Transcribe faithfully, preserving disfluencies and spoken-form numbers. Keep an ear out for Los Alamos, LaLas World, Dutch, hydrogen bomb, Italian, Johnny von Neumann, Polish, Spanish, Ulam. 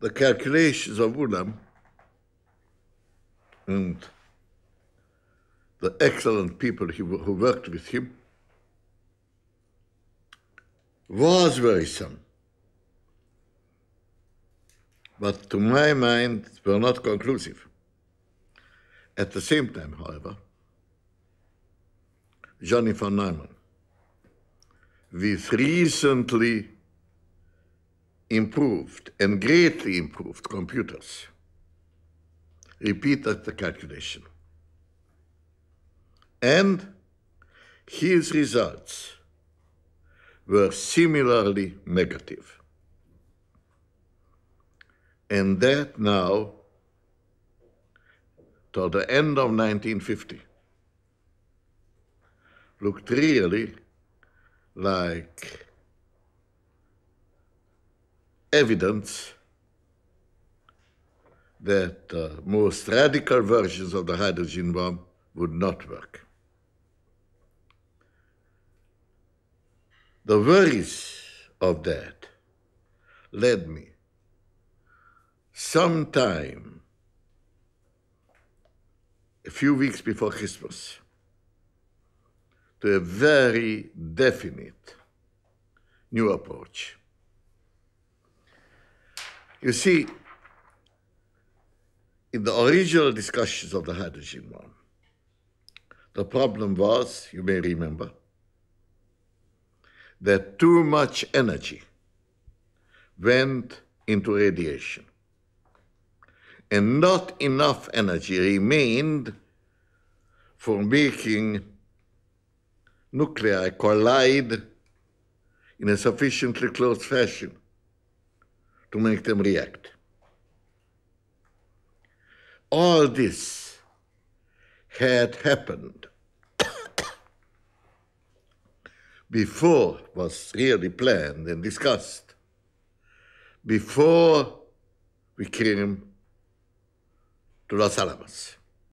the calculations of Ulam and the excellent people he, who worked with him was worrisome. But to my mind, were not conclusive. At the same time, however, Johnny von Neumann, with recently improved and greatly improved computers, repeated the calculation. And his results were similarly negative. And that now, till the end of nineteen fifty, looked really like evidence that uh, most radical versions of the hydrogen bomb would not work. The worries of that led me sometime a few weeks before Christmas to a very definite new approach. You see, in the original discussions of the hydrogen bomb, the problem was, you may remember, that too much energy went into radiation, and not enough energy remained for making nuclei collide in a sufficiently close fashion to make them react. All this had happened before it was really planned and discussed, before we came to Los Alamos.